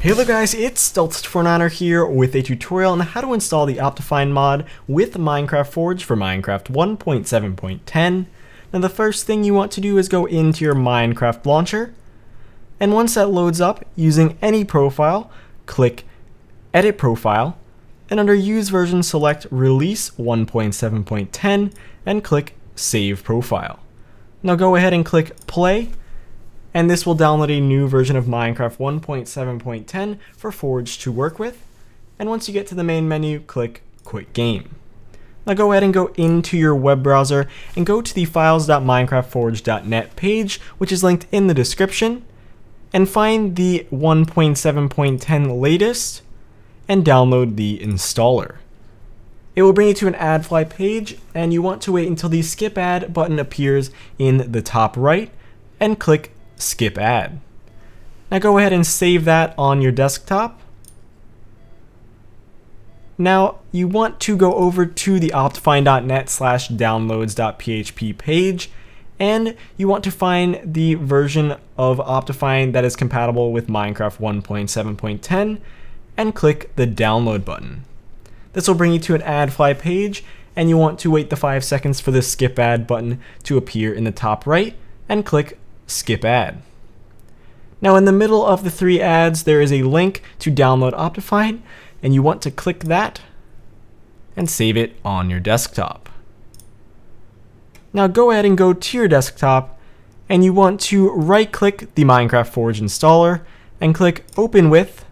Hello guys, it's Delta249er here with a tutorial on how to install the Optifine mod with Minecraft Forge for Minecraft 1.7.10. Now the first thing you want to do is go into your Minecraft launcher, and once that loads up, using any profile, click Edit Profile, and under Use Version select Release 1.7.10 and click Save Profile. Now go ahead and click Play, and this will download a new version of Minecraft 1.7.10 for Forge to work with. And once you get to the main menu, click Quit Game. Now go ahead and go into your web browser and go to the files.minecraftforge.net page, which is linked in the description, and find the 1.7.10 latest and download the installer. It will bring you to an AdFly page, and you want to wait until the Skip Ad button appears in the top right and click Skip Ad. Now go ahead and save that on your desktop. Now you want to go over to the optifine.net/downloads.php page, and you want to find the version of Optifine that is compatible with Minecraft 1.7.10 and click the download button. This will bring you to an AdFly page, and you want to wait the 5 seconds for the Skip Ad button to appear in the top right and click Skip Ad. Now in the middle of the 3 ads, there is a link to download Optifine, and you want to click that and save it on your desktop. Now go ahead and go to your desktop, and you want to right click the Minecraft Forge installer and click Open With,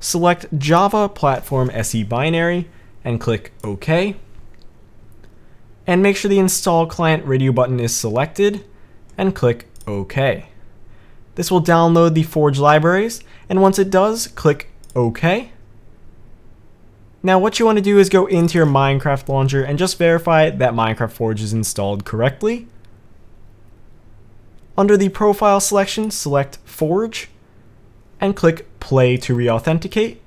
select Java Platform SE Binary and click OK. And make sure the Install Client radio button is selected and click OK. This will download the Forge libraries, and once it does, click OK. Now what you want to do is go into your Minecraft launcher and just verify that Minecraft Forge is installed correctly. Under the profile selection, select Forge and click Play to re-authenticate,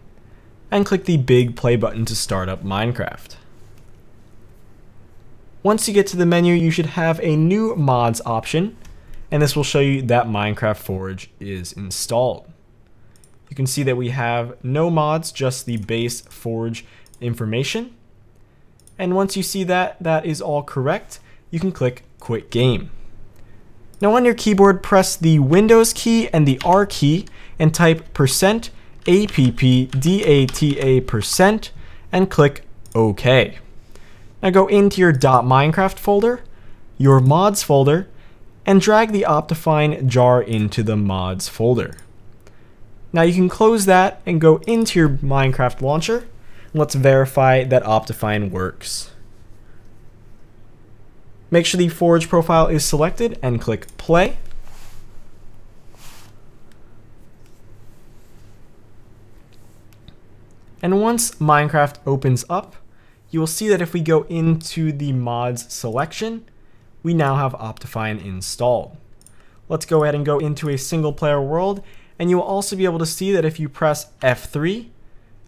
and click the big play button to start up Minecraft. Once you get to the menu, you should have a new mods option, and this will show you that Minecraft Forge is installed. You can see that we have no mods, just the base Forge information. And once you see that that is all correct, you can click Quit Game. Now on your keyboard, press the Windows key and the R key and type %appdata% and click OK. Now go into your .minecraft folder, your mods folder, and drag the Optifine jar into the mods folder. Now you can close that and go into your Minecraft launcher. Let's verify that Optifine works. Make sure the Forge profile is selected and click Play. And once Minecraft opens up, you will see that if we go into the mods selection, we now have Optifine installed. Let's go ahead and go into a single player world, and you will also be able to see that if you press F3,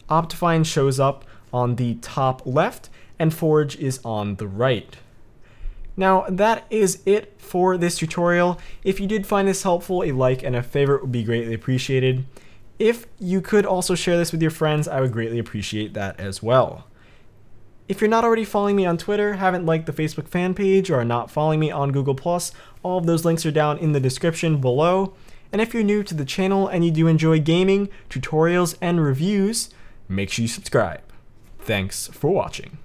Optifine shows up on the top left and Forge is on the right. Now that is it for this tutorial. If you did find this helpful, a like and a favorite would be greatly appreciated. If you could also share this with your friends, I would greatly appreciate that as well. If you're not already following me on Twitter, haven't liked the Facebook fan page, or are not following me on Google+, all of those links are down in the description below. And if you're new to the channel and you do enjoy gaming, tutorials, and reviews, make sure you subscribe. Thanks for watching.